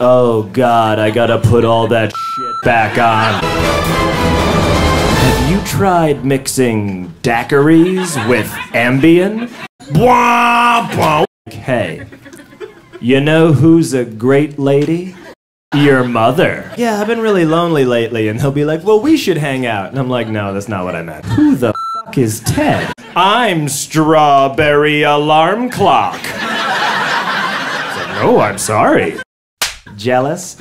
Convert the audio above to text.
Oh God, I gotta put all that shit back on. Have you tried mixing daiquiris with Ambien? Blah, blah. Hey, you know who's a great lady? Your mother. Yeah, I've been really lonely lately, and he'll be like, well, we should hang out. And I'm like, no, that's not what I meant. Who the fuck is Ted? I'm Strawberry Alarm Clock. Like, no, I'm sorry. Jealous?